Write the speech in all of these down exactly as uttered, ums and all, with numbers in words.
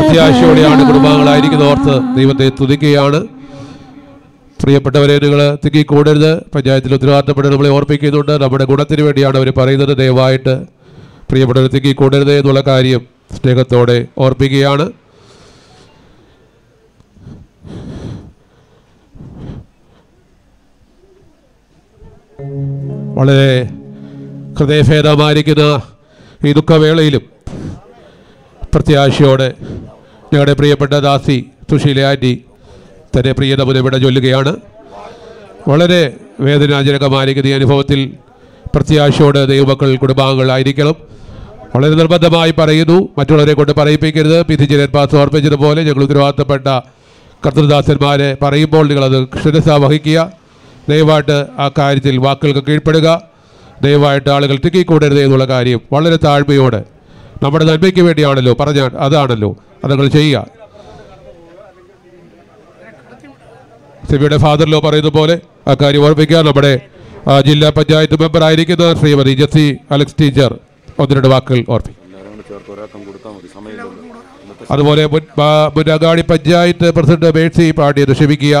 പ്രത്യാശയോടെയാണ് കുടുംബാംഗങ്ങളായിരിക്കുന്നത് ഓർത്ത് ദൈവത്തെ തുതിക്കുകയാണ്. പ്രിയപ്പെട്ടവരെ, നിങ്ങൾ തിക്കിക്കൂടരുത്. പഞ്ചായത്തിൽ ഉത്തരവാദിത്തപ്പെട്ടവർ നമ്മളെ ഓർപ്പിക്കുന്നുണ്ട്. നമ്മുടെ ഗുണത്തിന് വേണ്ടിയാണ് അവർ പറയുന്നത്. ദയവായിട്ട് പ്രിയപ്പെട്ടവർ തിക്കിക്കൂടരുത് എന്നുള്ള കാര്യം സ്നേഹത്തോടെ ഓർപ്പിക്കുകയാണ്. വളരെ ഹൃദയഭേദമായിരിക്കുന്ന ഈ ദുഃഖവേളയിലും പ്രത്യാശയോടെ ഞങ്ങളുടെ പ്രിയപ്പെട്ട ദാസി സുശീല ആൻറ്റി തന്നെ പ്രിയതമുന ഇവിടെ ചൊല്ലുകയാണ്. വളരെ വേദനാജനകമായിരിക്കുന്ന ഈ അനുഭവത്തിൽ പ്രത്യാശയോടെ ദൈവമക്കൾ കുടുംബാംഗങ്ങളായിരിക്കണം. വളരെ നിർബന്ധമായി പറയുന്നു, മറ്റുള്ളവരെ കൊണ്ട് പറയിപ്പിക്കരുത്. പിതിചിരൻ പാസ് ഓർപ്പിച്ചതുപോലെ ഞങ്ങൾ ഉത്തരവാദിത്തപ്പെട്ട കർത്തൃദാസന്മാരെ പറയുമ്പോൾ നിങ്ങളത് ക്ഷരസ വഹിക്കുക. ദയവായിട്ട് ആ കാര്യത്തിൽ വാക്കുകൾക്ക് കീഴ്പ്പെടുക. ദയവായിട്ട് ആളുകൾ തിക്കിക്കൂടരുത് എന്നുള്ള കാര്യം വളരെ താഴ്മയോടെ, നമ്മുടെ നന്മയ്ക്ക് വേണ്ടിയാണല്ലോ പറഞ്ഞാൽ അതാണല്ലോ അതങ്ങൾ ചെയ്യുക. സിബിയുടെ ഫാദറിലോ പറയുന്ന പോലെ ആ കാര്യം ഓർമ്മിക്കുക. നമ്മുടെ ജില്ലാ പഞ്ചായത്ത് മെമ്പറായിരിക്കുന്ന ശ്രീമതി ജെസ്സി അലക്സ് ടീച്ചർ ഒന്ന് രണ്ട് വാക്കുകൾ ഓർമ്മിക്കും. അതുപോലെ മുന്നങ്ങാടി പഞ്ചായത്ത് പ്രസിഡന്റ് മേഴ്സി പാണ്ഡ്യനെ ക്ഷമിക്കുക.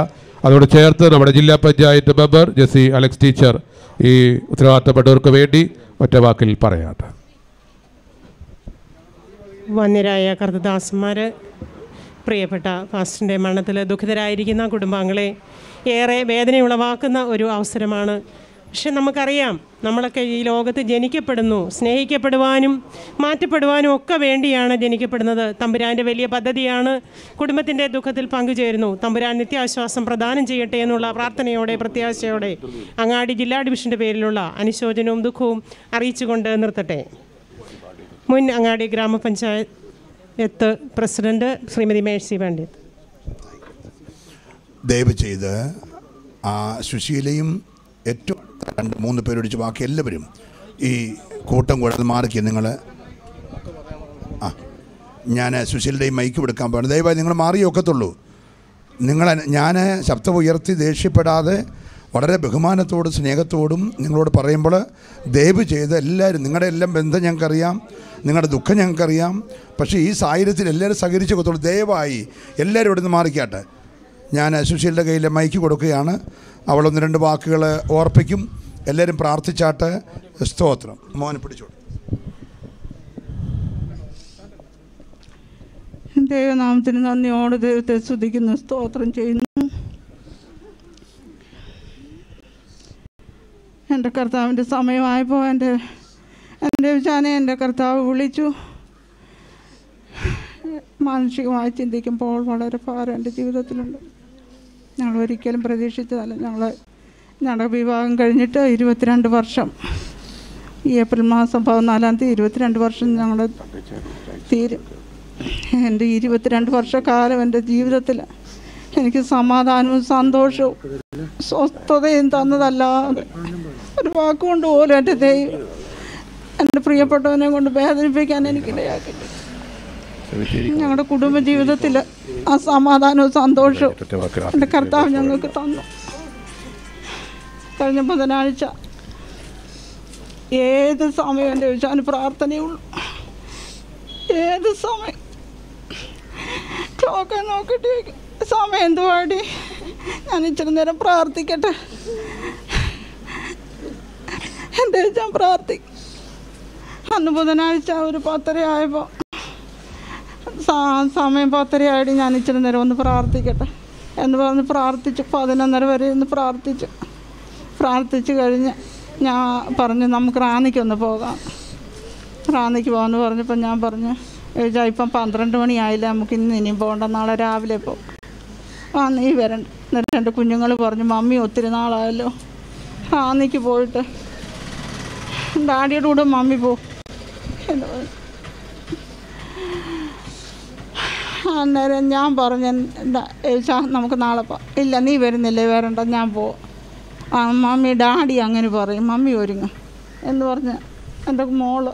അതോട് ചേർത്ത് നമ്മുടെ ജില്ലാ panchayat member Jessy Alex teacher ഈ ഉത്തരവാദിത്തപ്പെട്ടവർക്ക് വേണ്ടി ഒറ്റ വാക്കിൽ പറയാം. വന്യരായ കർത്തദാസന്മാർ, പ്രിയപ്പെട്ട ഫാസ്റ്റിൻ്റെ മരണത്തിൽ ദുഃഖിതരായിരിക്കുന്ന കുടുംബാംഗങ്ങളെ ഏറെ വേദനയുളവാക്കുന്ന ഒരു അവസരമാണ്. പക്ഷെ നമുക്കറിയാം, നമ്മളൊക്കെ ഈ ലോകത്ത് ജനിക്കപ്പെടുന്നു. സ്നേഹിക്കപ്പെടുവാനും മാറ്റപ്പെടുവാനും ഒക്കെ വേണ്ടിയാണ് ജനിക്കപ്പെടുന്നത്. തമ്പുരാൻ്റെ വലിയ പദ്ധതിയാണ്. കുടുംബത്തിൻ്റെ ദുഃഖത്തിൽ പങ്കുചേരുന്നു. തമ്പുരാൻ നിത്യാശ്വാസം പ്രദാനം ചെയ്യട്ടെ എന്നുള്ള പ്രാർത്ഥനയോടെ പ്രത്യാശയോടെ അങ്ങാടി ജില്ലാ ഡിവിഷൻ്റെ പേരിലുള്ള അനുശോചനവും ദുഃഖവും അറിയിച്ചുകൊണ്ട് നിർത്തട്ടെ. മുൻ അങ്ങാടി ഗ്രാമപഞ്ചായത്ത് പ്രസിഡന്റ് ശ്രീമതി മേഴ്സി പണ്ഡിറ്റ്, ദയവ് ചെയ്ത് ആ സുശീലയും ഏറ്റവും രണ്ട് മൂന്ന് പേരൊടിച്ച് ബാക്കി എല്ലാവരും ഈ കൂട്ടം കൂടാതെ മാറിക്കുക. നിങ്ങൾ ആ ഞാൻ സുശീലയുടെയും മൈക്ക് കൊടുക്കാൻ പോകണം. ദയവായി നിങ്ങൾ മാറിയൊക്കത്തുള്ളൂ. നിങ്ങൾ ഞാൻ ശബ്ദം ഉയർത്തി ദേഷ്യപ്പെടാതെ വളരെ ബഹുമാനത്തോടും സ്നേഹത്തോടും നിങ്ങളോട് പറയുമ്പോൾ ദയവ് ചെയ്ത് എല്ലാവരും, നിങ്ങളുടെ എല്ലാം ബന്ധം ഞങ്ങൾക്കറിയാം, നിങ്ങളുടെ ദുഃഖം ഞങ്ങൾക്കറിയാം, പക്ഷേ ഈ സാഹചര്യത്തിൽ എല്ലാവരും സഹകരിച്ച് കൊടുത്തോളൂ. ദയവായി എല്ലാവരും ഇവിടെ നിന്ന് മാറിക്കാട്ടെ. ഞാൻ സുശീലിൻ്റെ കയ്യിൽ മൈക്ക് കൊടുക്കുകയാണ്. അവളൊന്ന് രണ്ട് വാക്കുകൾ ഓർപ്പിക്കും. എല്ലാവരും പ്രാർത്ഥിച്ചാട്ടെ. സ്തോത്രം. മോനെ പിടിച്ചോളൂ. ദൈവനാമത്തിന് നന്ദിയോട് ദൈവത്തെ സ്തുതിക്കുന്നു, സ്തോത്രം ചെയ്യുന്നു. എൻ്റെ കർത്താവിൻ്റെ സമയമായപ്പോൾ എൻ്റെ എൻ്റെ വിചാനെ എൻ്റെ കർത്താവ് വിളിച്ചു. മാനസികമായി ചിന്തിക്കുമ്പോൾ വളരെ ഭാരം എൻ്റെ ജീവിതത്തിലുണ്ട്. ഞങ്ങളൊരിക്കലും പ്രതീക്ഷിച്ചതല്ല. ഞങ്ങൾ ഞങ്ങളുടെ വിവാഹം കഴിഞ്ഞിട്ട് ഇരുപത്തിരണ്ട് വർഷം, ഏപ്രിൽ മാസം പതിനാലാം തീയതി ഇരുപത്തിരണ്ട് വർഷം ഞങ്ങൾ തീരും. എൻ്റെ ഇരുപത്തിരണ്ട് വർഷക്കാലം എൻ്റെ ജീവിതത്തിൽ എനിക്ക് സമാധാനവും സന്തോഷവും സ്വസ്ഥതയും തന്നതല്ലാതെ ഒരു വാക്കുകൊണ്ട് പോലും എൻ്റെ ദൈവം എൻ്റെ പ്രിയപ്പെട്ടവനെ കൊണ്ട് വേദനിപ്പിക്കാൻ എനിക്കിടയാക്കി. ഞങ്ങളുടെ കുടുംബജീവിതത്തിൽ ആ സമാധാനവും സന്തോഷവും എൻ്റെ കർത്താവ് ഞങ്ങൾക്ക് തന്നു. കഴിഞ്ഞ ബുധനാഴ്ച ഏത് സമയം എൻ്റെ വിശാന് പ്രാർത്ഥനയുള്ളൂ. ഏത് സമയം ക്ലോക്കെ നോക്കിയിട്ട് സമയം എന്തുവാടി ഞാൻ ഇച്ചിരി നേരം പ്രാർത്ഥിക്കട്ടെ, എൻ്റെ ഞാൻ പ്രാർത്ഥിക്കും. അന്ന് ബുധനാഴ്ച ഒരു പത്തര ആയപ്പോൾ സമയം പത്തരയായിട്ട് ഞാൻ ഇച്ചിരി നേരം ഒന്ന് പ്രാർത്ഥിക്കട്ടെ എന്ന് പറഞ്ഞ് പ്രാർത്ഥിച്ചു. പതിനൊന്നര വരെ ഒന്ന് പ്രാർത്ഥിച്ചു. പ്രാർത്ഥിച്ചു കഴിഞ്ഞ് ഞാൻ പറഞ്ഞു നമുക്ക് റാന്നിക്കൊന്ന് പോകാം, റാന്നിക്ക് പോകാമെന്ന് പറഞ്ഞപ്പോൾ ഞാൻ പറഞ്ഞു ഏജാ ഇപ്പം പന്ത്രണ്ട് മണിയായില്ല, നമുക്ക് ഇന്ന് ഇനിയും പോകണ്ട, നാളെ രാവിലെ പോകും, ആ നീ വരണ്ട. എന്നിട്ട് രണ്ട് കുഞ്ഞുങ്ങൾ പറഞ്ഞു മമ്മി ഒത്തിരി നാളായല്ലോ റാന്നിക്ക് പോയിട്ട്, ഡാഡിയുടെ കൂടെ മമ്മി പോ. അന്നേരം ഞാൻ പറഞ്ഞു എന്താ നമുക്ക് നാളെ പോ. ഇല്ല നീ വരുന്നില്ലേ, വരണ്ട ഞാൻ പോ. ആ മമ്മി ഡാഡി അങ്ങനെ പറയും, മമ്മി ഒരുങ്ങും എന്ന് പറഞ്ഞ് എൻ്റെ മോള്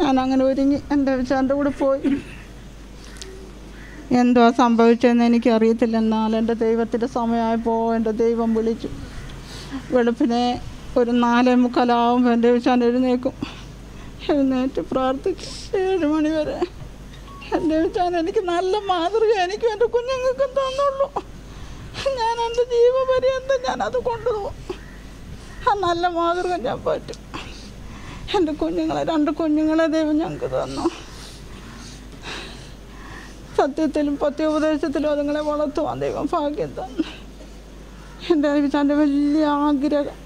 ഞാനങ്ങനെ ഒരുങ്ങി എൻ്റെ വിശാൻ്റെ കൂടെ പോയി. എന്തുവാ സംഭവിച്ചതെന്ന് എനിക്കറിയത്തില്ല. എന്നാൽ എൻ്റെ ദൈവത്തിൻ്റെ സമയമായപ്പോൾ എൻ്റെ ദൈവം വിളിച്ചു. വെളുപ്പിനെ ഒരു നാലേ മുക്കാലാവും എൻ്റെ വിശാൻ എഴുന്നേക്കും. എഴുന്നേറ്റ് പ്രാർത്ഥിച്ച് ഏഴ് മണിവരെ എൻ്റെ വിചാരം എനിക്ക് നല്ല മാതൃക എനിക്കും എൻ്റെ കുഞ്ഞുങ്ങൾക്കും തന്നുള്ളൂ. ഞാൻ എൻ്റെ ജീവപര്യന്തം ഞാനത് കൊണ്ടുപോകും. ആ നല്ല മാതൃക ഞാൻ പറ്റും. എൻ്റെ കുഞ്ഞുങ്ങളെ രണ്ട് കുഞ്ഞുങ്ങളെ ദൈവം ഞങ്ങൾക്ക് തന്നു. സത്യത്തിലും പത്യോപദേശത്തിലും അതുങ്ങളെ വളർത്തുവാൻ ദൈവം ഭാഗ്യം തന്നു. എൻ്റെ വിചാൻ്റെ വലിയ ആഗ്രഹം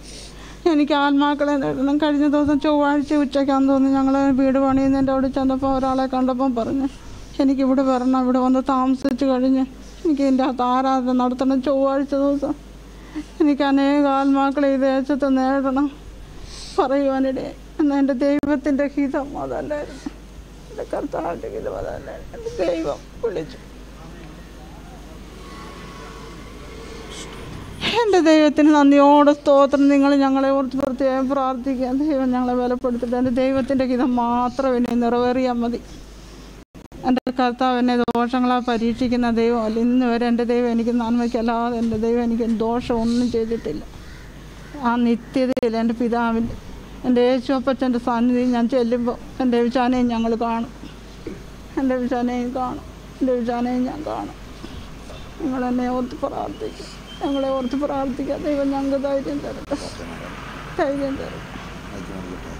എനിക്ക് ആത്മാക്കളെ നേടണം. കഴിഞ്ഞ ദിവസം ചൊവ്വാഴ്ച ഉച്ചയ്ക്കാന്ന് തോന്നുന്നു ഞങ്ങൾ വീട് പണിയുന്നതിൻ്റെ അവിടെ ചെന്നപ്പോൾ ഒരാളെ കണ്ടപ്പം പറഞ്ഞു, എനിക്കിവിടെ വരണം, ഇവിടെ വന്ന് താമസിച്ച് കഴിഞ്ഞ് എനിക്ക് എൻ്റെ അകത്ത് ആരാധന നടത്തണം. ചൊവ്വാഴ്ച ദിവസം എനിക്ക് അനേക ആത്മാക്കളെ ഈ ദേശത്ത് നേടണം പറയുവാനിടെ എന്നാൽ എൻ്റെ ദൈവത്തിൻ്റെ ഹിതം അതല്ലായിരുന്നു. എൻ്റെ കർത്താവിൻ്റെ ഹിതം അതല്ലായിരുന്നു. എൻ്റെ ദൈവം വിളിച്ചു. എൻ്റെ ദൈവത്തിന് നന്ദിയോടെ സ്തോത്രം. നിങ്ങൾ ഞങ്ങളെ ഓർത്ത് പ്രത്യേകം പ്രാർത്ഥിക്കുക. ദൈവം ഞങ്ങളെ ബലപ്പെടുത്തിട്ട് എൻ്റെ ദൈവത്തിൻ്റെ ഹിതം മാത്രം എന്നെ നിറവേറിയാൽ മതി. എൻ്റെ കർത്താവ് എന്നെ ദോഷങ്ങളാ പരീക്ഷിക്കുന്ന ദൈവം അല്ല. ഇന്ന് വരെ എൻ്റെ ദൈവം എനിക്ക് നന്മയ്ക്കല്ലാതെ എൻ്റെ ദൈവം എനിക്ക് ദോഷം ഒന്നും ചെയ്തിട്ടില്ല. ആ നിത്യതയിൽ എൻ്റെ പിതാവിൻ്റെ എൻ്റെ യേശുവപ്പച്ചൻ്റെ സാന്നിധി ഞാൻ ചെല്ലുമ്പോൾ എൻ്റെ വിചാനയും ഞങ്ങൾ കാണും. എൻ്റെ വിചാനയും കാണും. എൻ്റെ വിചാനയും ഞാൻ കാണും. നിങ്ങളെന്നെ ഓർത്ത് പ്രാർത്ഥിക്കും. ഞങ്ങളെ ഓർത്ത് പ്രാർത്ഥിക്കാം. ദൈവം ഞങ്ങൾക്ക് ധൈര്യം തരട്ടെ. ധൈര്യം തരട്ടെ.